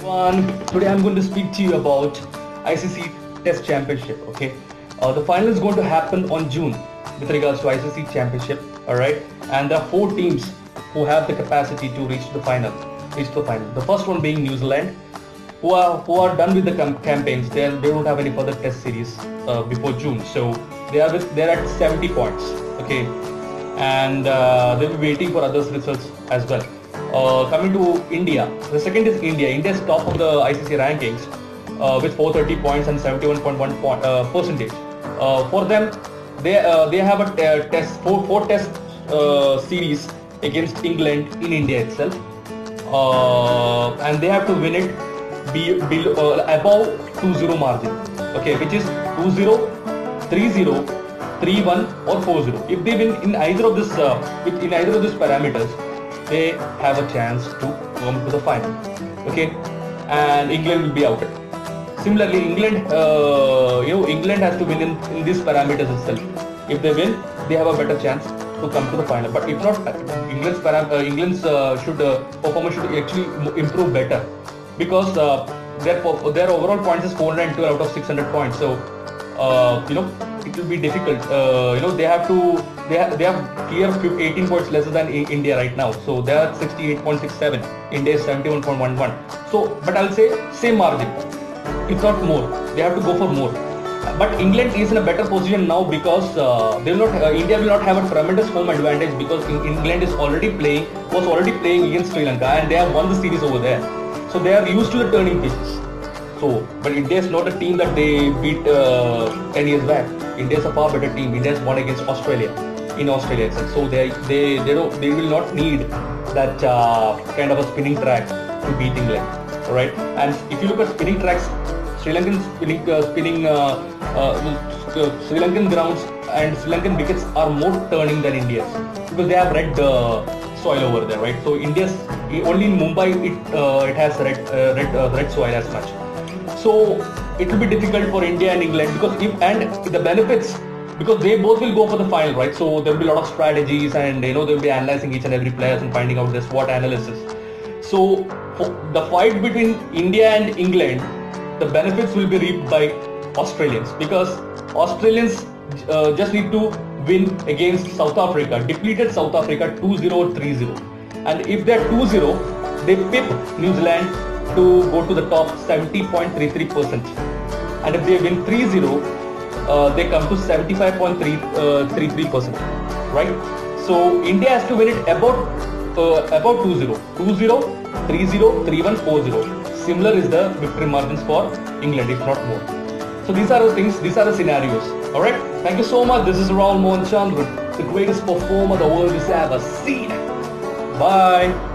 Today I'm going to speak to you about ICC Test Championship. Okay, the final is going to happen on June with regards to ICC Championship. All right, and there are four teams who have the capacity to reach the final. The first one being New Zealand, who are done with the campaigns. They don't have any further test series before June, so they're at 70 points. Okay, and they'll be waiting for others' results as well. Coming to India, the second is India. India is top of the ICC rankings with 430 points and 71.1 percentage. For them, they have a test four test series against England in India itself, and they have to win it above 2-0 margin. Okay, which is 2-0, 3-0, 3-1, or 4-0. If they win in either of this parameters, they have a chance to come to the final. Okay, and England will be outed. Similarly, England has to win in these parameters itself. If they win, they have a better chance to come to the final. But if not, England's performance should actually improve better, because their overall points is 412 out of 600 points. So it will be difficult. They have clear 18 points lesser than India right now. So they are 68.67. India is 71.11. So, but I'll say same margin, if not more. They have to go for more. But England is in a better position now, because India will not have a tremendous home advantage, because England was already playing against Sri Lanka, and they have won the series over there. So they are used to the turning pitches. So, but India is not a team that they beat 10 years back. India is a far better team. India has won against Australia in Australia itself. So they will not need that kind of a spinning track to beat England. All right. And if you look at spinning tracks, Sri Lankan grounds and Sri Lankan wickets are more turning than India's, because they have red soil over there, right? So India's only in Mumbai it has red soil as much. So it will be difficult for India and England, because they both will go for the final, right? So there will be a lot of strategies, and they will be analyzing each and every player and finding out their SWOT analysis. So the fight between India and England, the benefits will be reaped by Australians, because Australians just need to win against South Africa, depleted South Africa 2-0 or 3-0, and if they are 2-0, they pip New Zealand to go to the top 70.33%, and if they win 3-0, they come to 75.33%, right? So India has to win it about 2-0, 2-0, 3-0, 3-1, 4-0. Similar is the victory margins for England, if not more. So these are the things, these are the scenarios. All right, thank you so much. This is Rahul Mohan Chandran, the greatest performer the world has ever seen. Bye.